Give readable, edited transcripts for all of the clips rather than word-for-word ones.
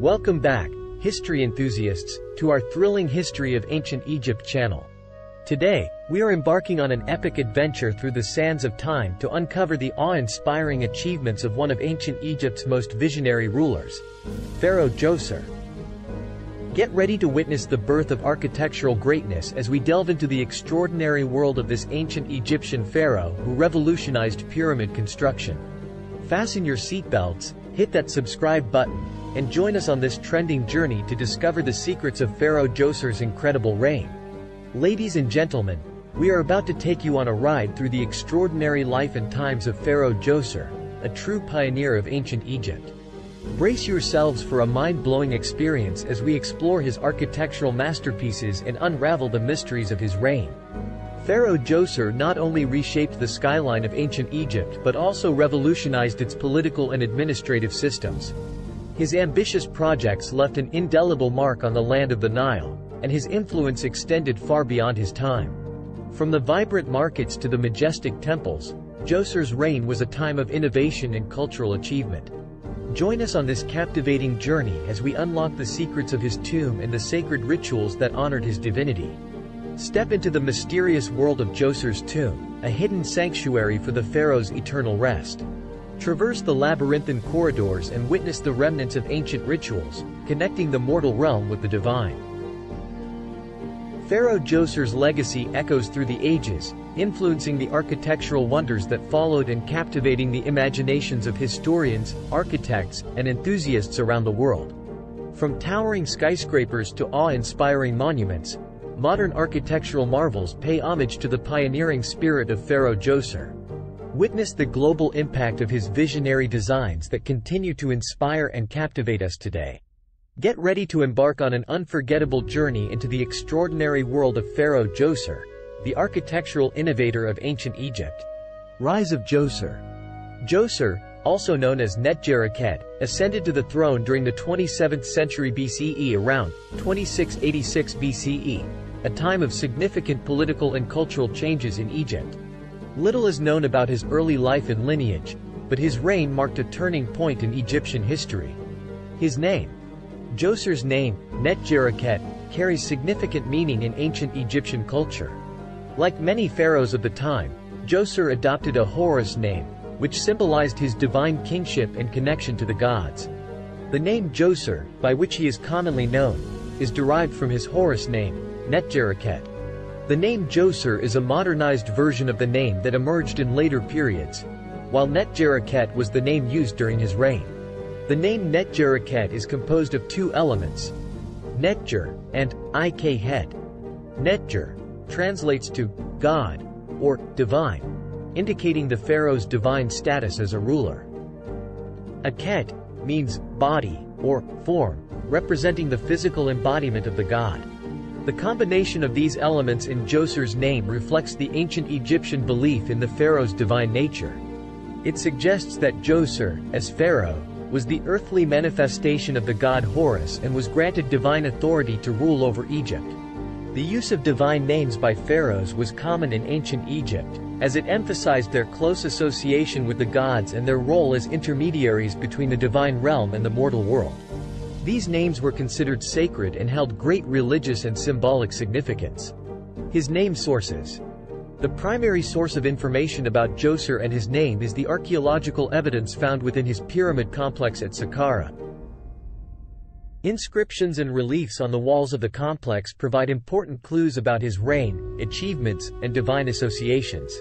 Welcome back, history enthusiasts, to our thrilling History of Ancient Egypt channel. Today, we are embarking on an epic adventure through the sands of time to uncover the awe-inspiring achievements of one of ancient Egypt's most visionary rulers, Pharaoh Djoser. Get ready to witness the birth of architectural greatness as we delve into the extraordinary world of this ancient Egyptian pharaoh who revolutionized pyramid construction. Fasten your seatbelts, hit that subscribe button, and join us on this trending journey to discover the secrets of Pharaoh Djoser's incredible reign. Ladies and gentlemen, we are about to take you on a ride through the extraordinary life and times of Pharaoh Djoser, a true pioneer of ancient Egypt. Brace yourselves for a mind-blowing experience as we explore his architectural masterpieces and unravel the mysteries of his reign. Pharaoh Djoser not only reshaped the skyline of ancient Egypt but also revolutionized its political and administrative systems. His ambitious projects left an indelible mark on the land of the Nile, and his influence extended far beyond his time. From the vibrant markets to the majestic temples, Djoser's reign was a time of innovation and cultural achievement. Join us on this captivating journey as we unlock the secrets of his tomb and the sacred rituals that honored his divinity. Step into the mysterious world of Djoser's tomb, a hidden sanctuary for the pharaoh's eternal rest. Traverse the labyrinthine corridors and witness the remnants of ancient rituals, connecting the mortal realm with the divine. Pharaoh Djoser's legacy echoes through the ages, influencing the architectural wonders that followed and captivating the imaginations of historians, architects, and enthusiasts around the world. From towering skyscrapers to awe-inspiring monuments, modern architectural marvels pay homage to the pioneering spirit of Pharaoh Djoser. Witness the global impact of his visionary designs that continue to inspire and captivate us today. Get ready to embark on an unforgettable journey into the extraordinary world of Pharaoh Djoser, the architectural innovator of ancient Egypt. Rise of Djoser. Djoser, also known as Netjerikhet, ascended to the throne during the 27th century BCE around 2686 BCE, a time of significant political and cultural changes in Egypt. Little is known about his early life and lineage, but his reign marked a turning point in Egyptian history. His name, Djoser's name, Netjerikhet, carries significant meaning in ancient Egyptian culture. Like many pharaohs of the time, Djoser adopted a Horus name, which symbolized his divine kingship and connection to the gods. The name Djoser, by which he is commonly known, is derived from his Horus name, Netjerikhet. The name Djoser is a modernized version of the name that emerged in later periods, while Netjerikhet was the name used during his reign. The name Netjerikhet is composed of two elements, Netjer and Ikhet. Netjer translates to God or divine, indicating the pharaoh's divine status as a ruler. Akhet means body or form, representing the physical embodiment of the god. The combination of these elements in Djoser's name reflects the ancient Egyptian belief in the pharaoh's divine nature. It suggests that Djoser, as pharaoh, was the earthly manifestation of the god Horus and was granted divine authority to rule over Egypt. The use of divine names by pharaohs was common in ancient Egypt, as it emphasized their close association with the gods and their role as intermediaries between the divine realm and the mortal world. These names were considered sacred and held great religious and symbolic significance. His name sources. The primary source of information about Djoser and his name is the archaeological evidence found within his pyramid complex at Saqqara. Inscriptions and reliefs on the walls of the complex provide important clues about his reign, achievements, and divine associations.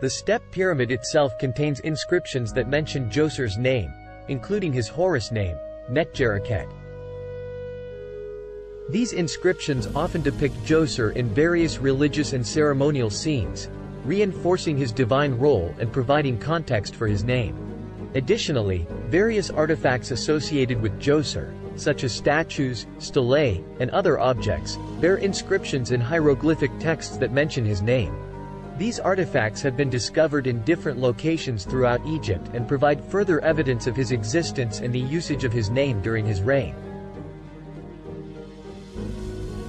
The step pyramid itself contains inscriptions that mention Djoser's name, including his Horus name, Netjerikhet. These inscriptions often depict Djoser in various religious and ceremonial scenes, reinforcing his divine role and providing context for his name. Additionally, various artifacts associated with Djoser, such as statues, stelae, and other objects, bear inscriptions in hieroglyphic texts that mention his name. These artifacts have been discovered in different locations throughout Egypt and provide further evidence of his existence and the usage of his name during his reign.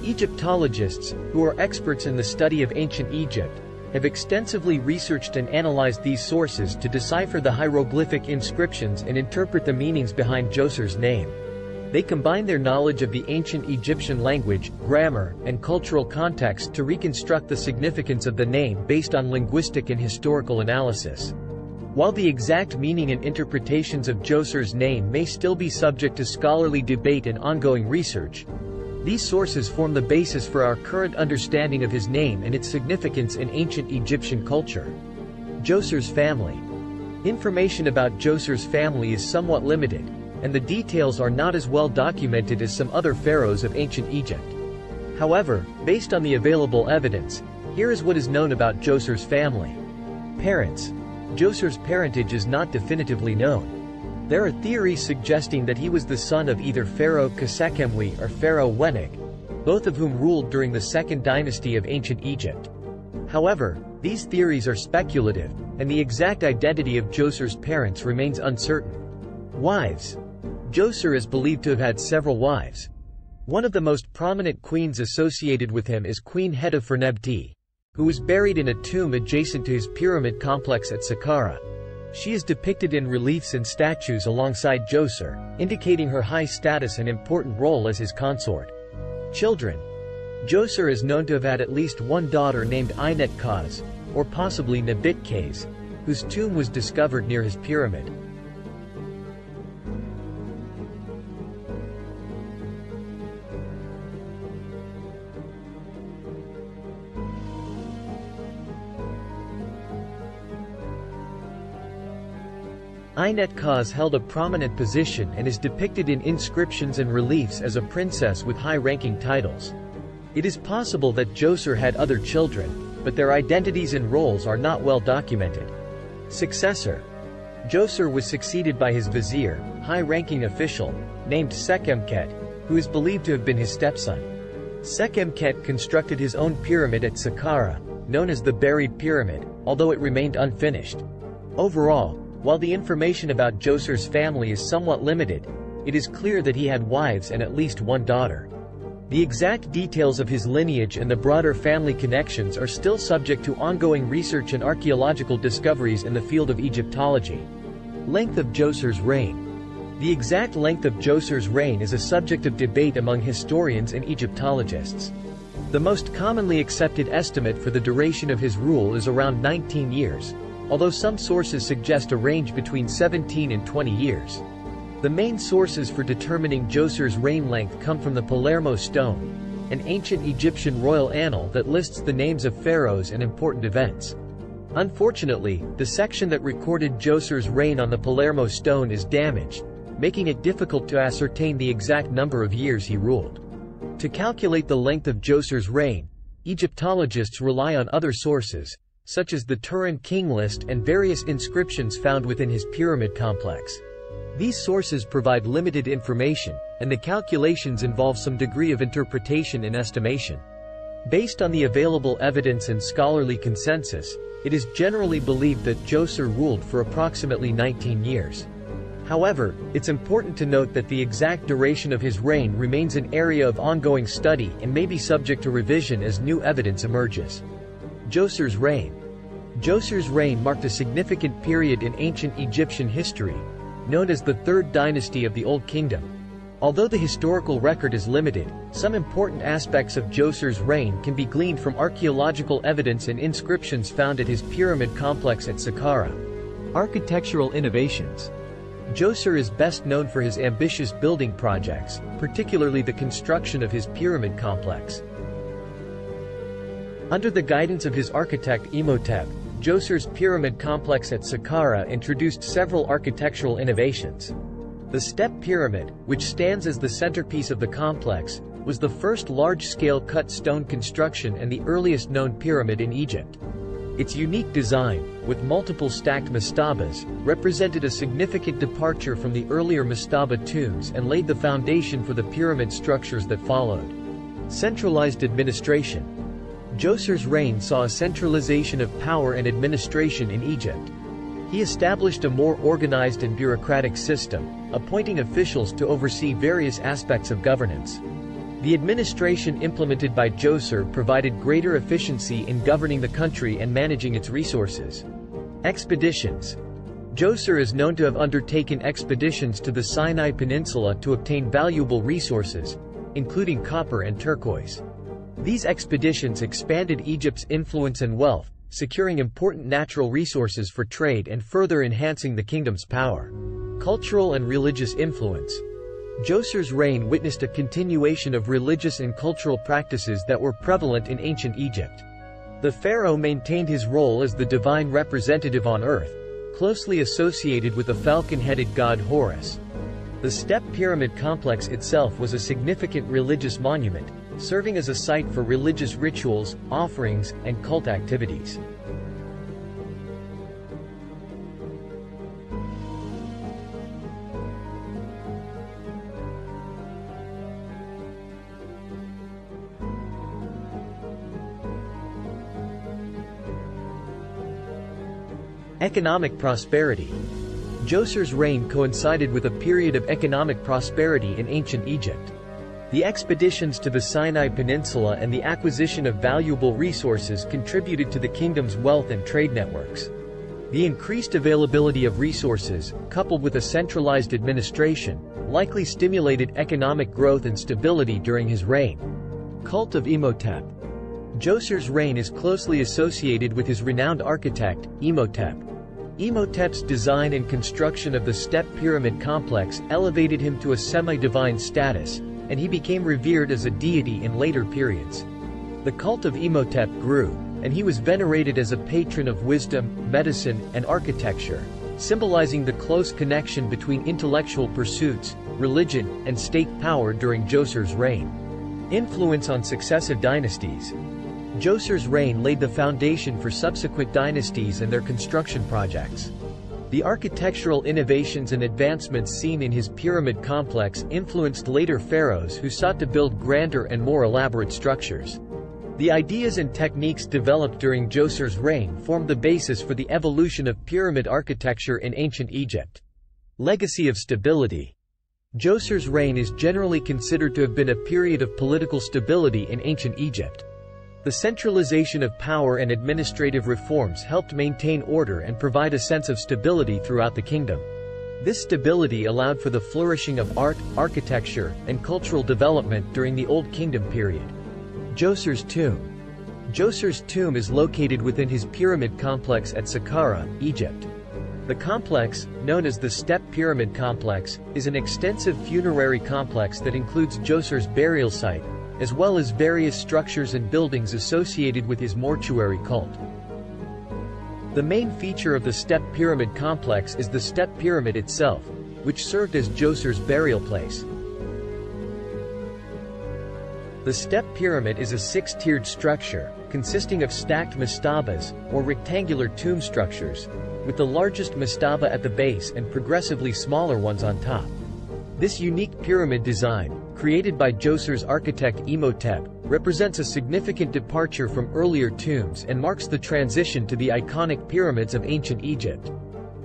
Egyptologists, who are experts in the study of ancient Egypt, have extensively researched and analyzed these sources to decipher the hieroglyphic inscriptions and interpret the meanings behind Djoser's name. They combine their knowledge of the ancient Egyptian language, grammar, and cultural context to reconstruct the significance of the name based on linguistic and historical analysis. While the exact meaning and interpretations of Djoser's name may still be subject to scholarly debate and ongoing research, these sources form the basis for our current understanding of his name and its significance in ancient Egyptian culture. Djoser's family. Information about Djoser's family is somewhat limited, and the details are not as well documented as some other pharaohs of ancient Egypt. However, based on the available evidence, here is what is known about Djoser's family. Parents. Djoser's parentage is not definitively known. There are theories suggesting that he was the son of either Pharaoh Khasekhemwy or Pharaoh Wenig, both of whom ruled during the Second Dynasty of ancient Egypt. However, these theories are speculative, and the exact identity of Djoser's parents remains uncertain. Wives. Djoser is believed to have had several wives. One of the most prominent queens associated with him is Queen Hetephrenebti, who is buried in a tomb adjacent to his pyramid complex at Saqqara. She is depicted in reliefs and statues alongside Djoser, indicating her high status and important role as his consort. Children. Djoser is known to have had at least one daughter named Inet Kaz, or possibly Nibit Kaz, whose tomb was discovered near his pyramid. Inet Kaz held a prominent position and is depicted in inscriptions and reliefs as a princess with high-ranking titles. It is possible that Djoser had other children, but their identities and roles are not well documented. Successor. Djoser was succeeded by his vizier, high-ranking official, named Sekhemkhet, who is believed to have been his stepson. Sekhemkhet constructed his own pyramid at Saqqara, known as the Buried Pyramid, although it remained unfinished. Overall, while the information about Djoser's family is somewhat limited, it is clear that he had wives and at least one daughter. The exact details of his lineage and the broader family connections are still subject to ongoing research and archaeological discoveries in the field of Egyptology. Length of Djoser's reign. The exact length of Djoser's reign is a subject of debate among historians and Egyptologists. The most commonly accepted estimate for the duration of his rule is around 19 years. Although some sources suggest a range between 17 and 20 years. The main sources for determining Djoser's reign length come from the Palermo Stone, an ancient Egyptian royal annal that lists the names of pharaohs and important events. Unfortunately, the section that recorded Djoser's reign on the Palermo Stone is damaged, making it difficult to ascertain the exact number of years he ruled. To calculate the length of Djoser's reign, Egyptologists rely on other sources, such as the Turin King list and various inscriptions found within his pyramid complex. These sources provide limited information, and the calculations involve some degree of interpretation and estimation. Based on the available evidence and scholarly consensus, it is generally believed that Djoser ruled for approximately 19 years. However, it's important to note that the exact duration of his reign remains an area of ongoing study and may be subject to revision as new evidence emerges. Djoser's reign. Djoser's reign marked a significant period in ancient Egyptian history, known as the Third Dynasty of the Old Kingdom. Although the historical record is limited, some important aspects of Djoser's reign can be gleaned from archaeological evidence and inscriptions found at his pyramid complex at Saqqara. Architectural innovations. Djoser is best known for his ambitious building projects, particularly the construction of his pyramid complex. Under the guidance of his architect Imhotep, Djoser's pyramid complex at Saqqara introduced several architectural innovations. The step pyramid, which stands as the centerpiece of the complex, was the first large-scale cut stone construction and the earliest known pyramid in Egypt. Its unique design, with multiple stacked mastabas, represented a significant departure from the earlier mastaba tombs and laid the foundation for the pyramid structures that followed. Centralized administration. Djoser's reign saw a centralization of power and administration in Egypt. He established a more organized and bureaucratic system, appointing officials to oversee various aspects of governance. The administration implemented by Djoser provided greater efficiency in governing the country and managing its resources. Expeditions. Djoser is known to have undertaken expeditions to the Sinai Peninsula to obtain valuable resources, including copper and turquoise. These expeditions expanded Egypt's influence and wealth, securing important natural resources for trade and further enhancing the kingdom's power. Cultural and religious influence. Djoser's reign witnessed a continuation of religious and cultural practices that were prevalent in ancient Egypt. The pharaoh maintained his role as the divine representative on earth, closely associated with the falcon-headed god Horus. The step pyramid complex itself was a significant religious monument, serving as a site for religious rituals, offerings, and cult activities. Economic prosperity. Djoser's reign coincided with a period of economic prosperity in ancient Egypt. The expeditions to the Sinai Peninsula and the acquisition of valuable resources contributed to the kingdom's wealth and trade networks. The increased availability of resources, coupled with a centralized administration, likely stimulated economic growth and stability during his reign. Cult of Imhotep. Djoser's reign is closely associated with his renowned architect, Imhotep. Imhotep's design and construction of the Step Pyramid complex elevated him to a semi-divine status, and he became revered as a deity in later periods. The cult of Imhotep grew, and he was venerated as a patron of wisdom, medicine, and architecture, symbolizing the close connection between intellectual pursuits, religion, and state power during Djoser's reign. Influence on successive dynasties. Djoser's reign laid the foundation for subsequent dynasties and their construction projects. The architectural innovations and advancements seen in his pyramid complex influenced later pharaohs who sought to build grander and more elaborate structures. The ideas and techniques developed during Djoser's reign formed the basis for the evolution of pyramid architecture in ancient Egypt. Legacy of stability. Djoser's reign is generally considered to have been a period of political stability in ancient Egypt. The centralization of power and administrative reforms helped maintain order and provide a sense of stability throughout the kingdom. This stability allowed for the flourishing of art, architecture, and cultural development during the Old Kingdom period. Djoser's tomb. Djoser's tomb is located within his pyramid complex at Saqqara, Egypt. The complex, known as the Step Pyramid Complex, is an extensive funerary complex that includes Djoser's burial site, as well as various structures and buildings associated with his mortuary cult. The main feature of the Step Pyramid complex is the Step Pyramid itself, which served as Djoser's burial place. The Step Pyramid is a six-tiered structure, consisting of stacked mastabas, or rectangular tomb structures, with the largest mastaba at the base and progressively smaller ones on top. This unique pyramid design, created by Djoser's architect Imhotep, represents a significant departure from earlier tombs and marks the transition to the iconic pyramids of ancient Egypt.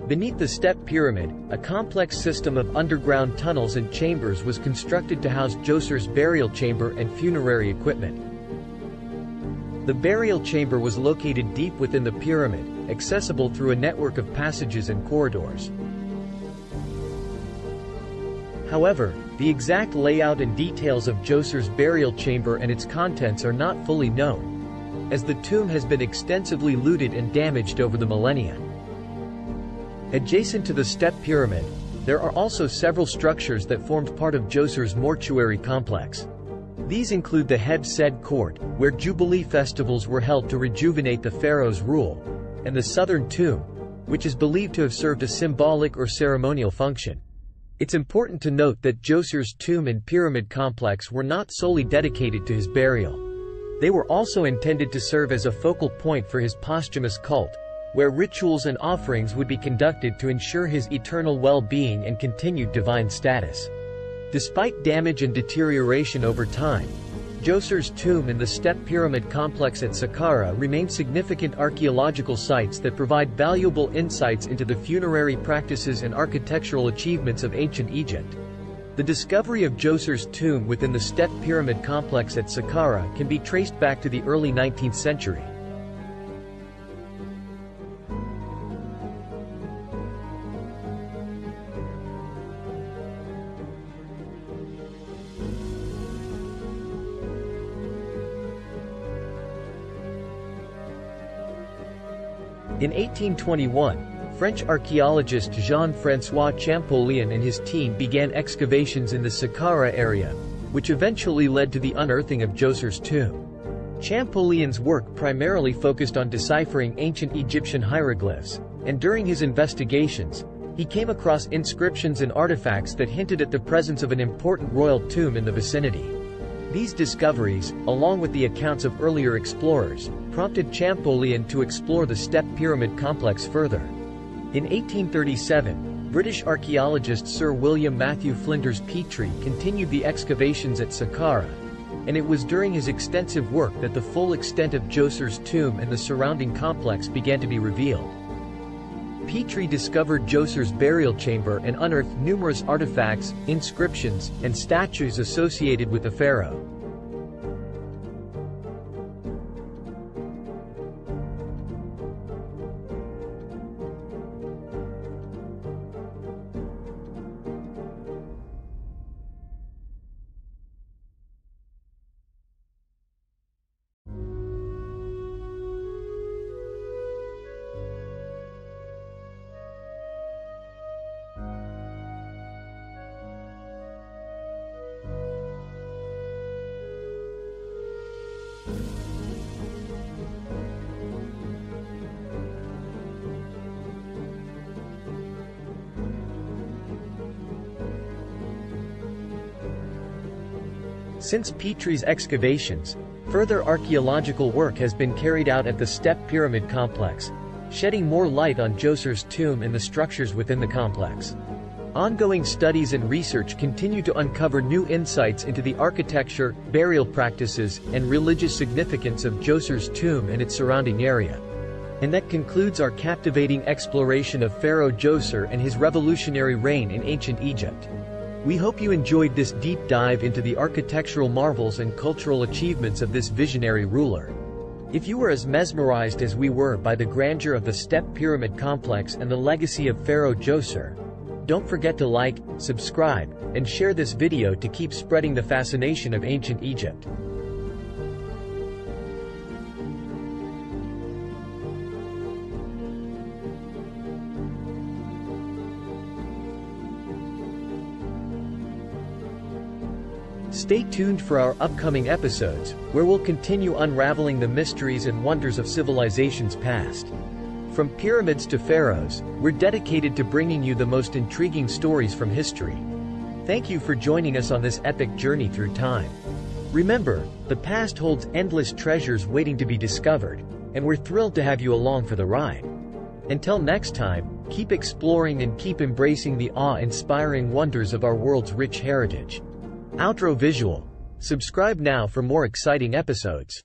Beneath the Step Pyramid, a complex system of underground tunnels and chambers was constructed to house Djoser's burial chamber and funerary equipment. The burial chamber was located deep within the pyramid, accessible through a network of passages and corridors. However, the exact layout and details of Djoser's burial chamber and its contents are not fully known, as the tomb has been extensively looted and damaged over the millennia. Adjacent to the Step Pyramid, there are also several structures that formed part of Djoser's mortuary complex. These include the Heb-Sed Court, where jubilee festivals were held to rejuvenate the pharaoh's rule, and the Southern Tomb, which is believed to have served a symbolic or ceremonial function. It's important to note that Djoser's tomb and pyramid complex were not solely dedicated to his burial. They were also intended to serve as a focal point for his posthumous cult, where rituals and offerings would be conducted to ensure his eternal well-being and continued divine status. Despite damage and deterioration over time, Djoser's tomb and the Step Pyramid complex at Saqqara remain significant archaeological sites that provide valuable insights into the funerary practices and architectural achievements of ancient Egypt. The discovery of Djoser's tomb within the step pyramid complex at Saqqara can be traced back to the early 19th century. In 1821, French archaeologist Jean-François Champollion and his team began excavations in the Saqqara area, which eventually led to the unearthing of Djoser's tomb. Champollion's work primarily focused on deciphering ancient Egyptian hieroglyphs, and during his investigations, he came across inscriptions and artifacts that hinted at the presence of an important royal tomb in the vicinity. These discoveries, along with the accounts of earlier explorers, prompted Champollion to explore the Step Pyramid complex further. In 1837, British archaeologist Sir William Matthew Flinders Petrie continued the excavations at Saqqara, and it was during his extensive work that the full extent of Djoser's tomb and the surrounding complex began to be revealed. Petrie discovered Djoser's burial chamber and unearthed numerous artifacts, inscriptions, and statues associated with the pharaoh. Since Petrie's excavations, further archaeological work has been carried out at the Step Pyramid complex, shedding more light on Djoser's tomb and the structures within the complex. Ongoing studies and research continue to uncover new insights into the architecture, burial practices, and religious significance of Djoser's tomb and its surrounding area. And that concludes our captivating exploration of Pharaoh Djoser and his revolutionary reign in ancient Egypt. We hope you enjoyed this deep dive into the architectural marvels and cultural achievements of this visionary ruler. If you were as mesmerized as we were by the grandeur of the Step Pyramid complex and the legacy of Pharaoh Djoser, don't forget to like, subscribe, and share this video to keep spreading the fascination of ancient Egypt. Stay tuned for our upcoming episodes, where we'll continue unraveling the mysteries and wonders of civilizations past. From pyramids to pharaohs, we're dedicated to bringing you the most intriguing stories from history. Thank you for joining us on this epic journey through time. Remember, the past holds endless treasures waiting to be discovered, and we're thrilled to have you along for the ride. Until next time, keep exploring and keep embracing the awe-inspiring wonders of our world's rich heritage. Outro visual. Subscribe now for more exciting episodes.